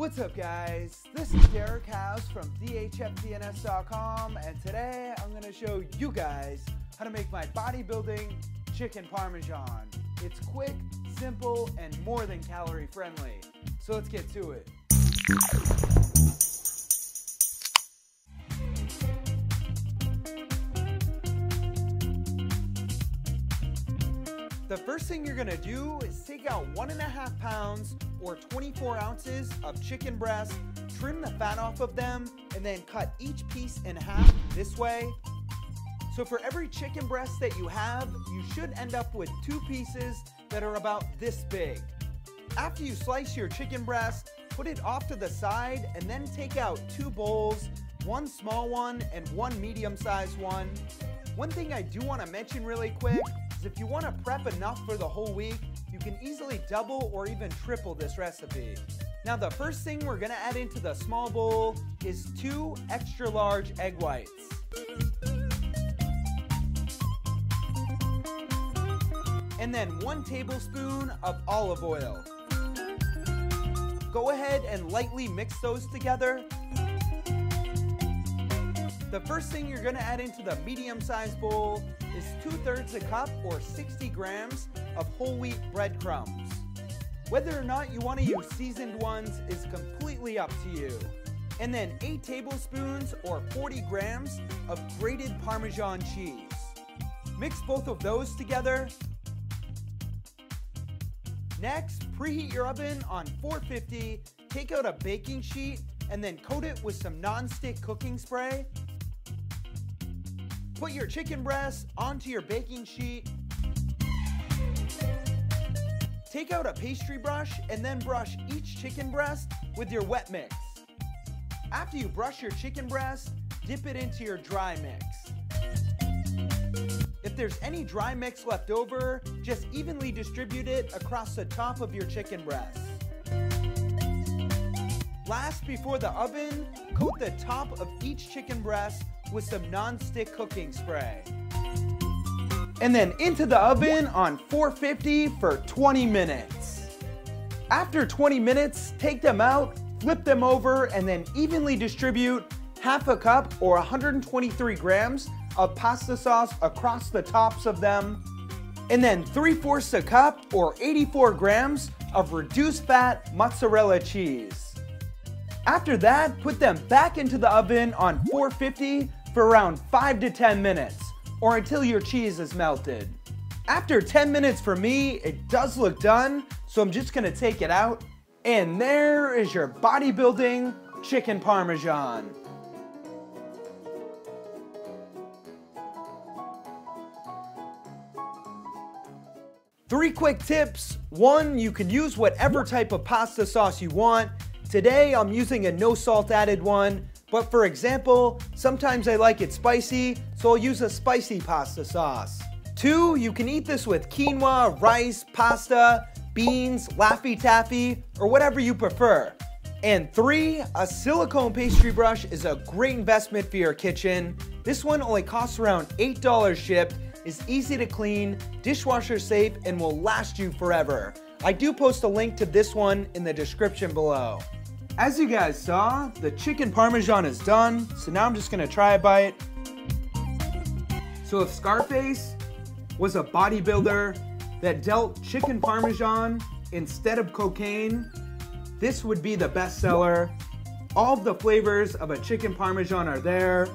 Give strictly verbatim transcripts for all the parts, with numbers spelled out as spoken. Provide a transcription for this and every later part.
What's up, guys? This is Derek House from D H F D N S dot com, and today I'm going to show you guys how to make my bodybuilding chicken parmesan. It's quick, simple, and more than calorie friendly. So let's get to it. The first thing you're gonna do is take out one and a half pounds or twenty-four ounces of chicken breast, trim the fat off of them, and then cut each piece in half this way. So for every chicken breast that you have, you should end up with two pieces that are about this big. After you slice your chicken breast, put it off to the side and then take out two bowls, one small one and one medium-sized one. One thing I do wanna mention really quick, if you want to prep enough for the whole week, you can easily double or even triple this recipe. Now the first thing we're going to add into the small bowl is two extra large egg whites. And then one tablespoon of olive oil. Go ahead and lightly mix those together. The first thing you're going to add into the medium-sized bowl is two-thirds a cup or sixty grams of whole wheat breadcrumbs. Whether or not you want to use seasoned ones is completely up to you. And then eight tablespoons or forty grams of grated Parmesan cheese. Mix both of those together. Next, preheat your oven on four fifty, take out a baking sheet, and then coat it with some non-stick cooking spray. Put your chicken breast onto your baking sheet. Take out a pastry brush and then brush each chicken breast with your wet mix. After you brush your chicken breast, dip it into your dry mix. If there's any dry mix left over, just evenly distribute it across the top of your chicken breast. Last, before the oven, coat the top of each chicken breast with some non-stick cooking spray. And then into the oven on four fifty for twenty minutes. After twenty minutes, take them out, flip them over, and then evenly distribute half a cup or one hundred twenty-three grams of pasta sauce across the tops of them. And then three-fourths a cup or eighty-four grams of reduced fat mozzarella cheese. After that, put them back into the oven on four fifty for around five to ten minutes, or until your cheese is melted. After ten minutes for me, it does look done, so I'm just gonna take it out. And there is your bodybuilding chicken parmesan. Three quick tips. One, you can use whatever type of pasta sauce you want. Today I'm using a no salt added one, but for example, sometimes I like it spicy, so I'll use a spicy pasta sauce. Two, you can eat this with quinoa, rice, pasta, beans, Laffy Taffy, or whatever you prefer. And three, a silicone pastry brush is a great investment for your kitchen. This one only costs around eight dollars shipped, is easy to clean, dishwasher safe, and will last you forever. I do post a link to this one in the description below. As you guys saw, the chicken parmesan is done, so now I'm just gonna try a bite. So if Scarface was a bodybuilder that dealt chicken parmesan instead of cocaine, this would be the bestseller. All of the flavors of a chicken parmesan are there.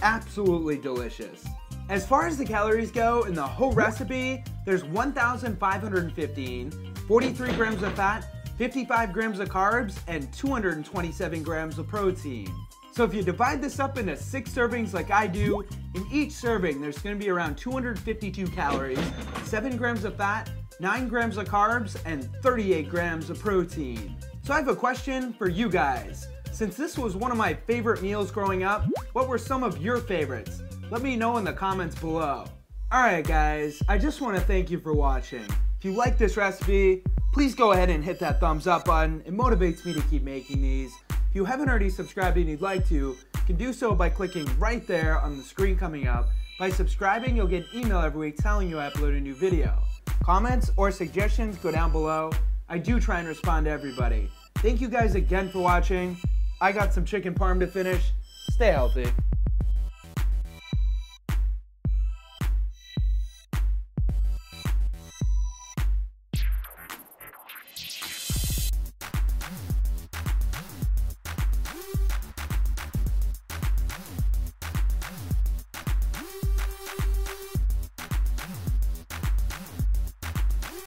Absolutely delicious. As far as the calories go in the whole recipe, there's one thousand five hundred fifteen, forty-three grams of fat, fifty-five grams of carbs, and two hundred twenty-seven grams of protein. So if you divide this up into six servings like I do, in each serving there's gonna be around two hundred fifty-two calories, seven grams of fat, nine grams of carbs, and thirty-eight grams of protein. So I have a question for you guys. Since this was one of my favorite meals growing up, what were some of your favorites? Let me know in the comments below. Alright guys, I just wanna thank you for watching. If you like this recipe, please go ahead and hit that thumbs up button. It motivates me to keep making these. If you haven't already subscribed and you'd like to, you can do so by clicking right there on the screen coming up. By subscribing, you'll get an email every week telling you I upload a new video. Comments or suggestions go down below. I do try and respond to everybody. Thank you guys again for watching. I got some chicken parm to finish. Stay healthy.